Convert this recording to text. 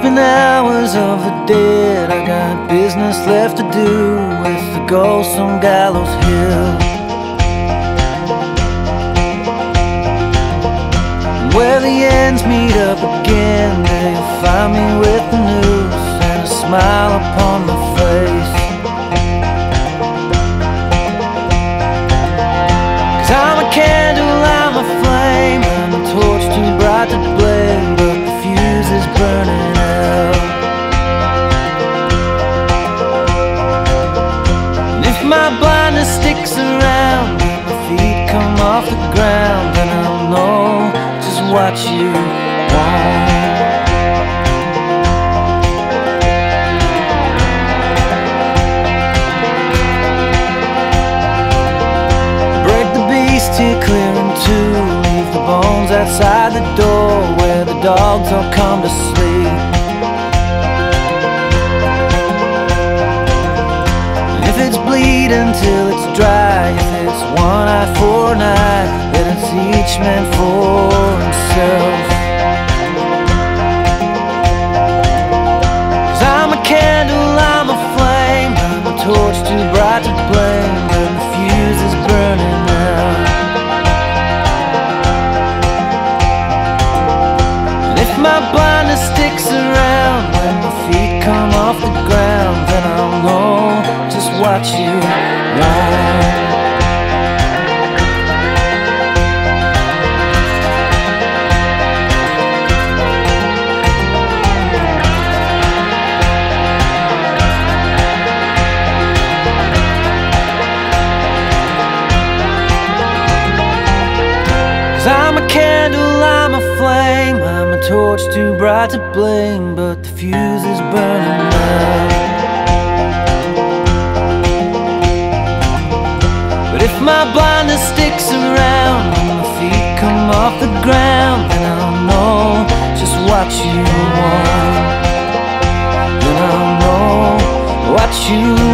sleeping hours of the dead. I got business left to do with the ghosts on Gallows Hill. Where the ends meet up again, they'll find me with the news and a smile upon my face. 'Cause I'm a candle, I'm a flame, I'm a torch too bright to blame, but the fuse is burning out. And if my blindness sticks around, when my feet come off the ground, then I'll know just what you want. Here clear in two, leave the bones outside the door where the dogs all come to sleep. And if it's bleeding till it's dry, if it's one eye for an eye, then it's each man for himself. 'Cause I'm a candle, I'm a flame, I'm a torch too bright to blame, and the fuse is burning out. My blindness sticks around, when my feet come off the ground, then I'll know just what you want. Torch too bright to blame, but the fuse is burning out. But if my blindness sticks around, when my feet come off the ground, then I'll know just what you want. Then I'll know what you want.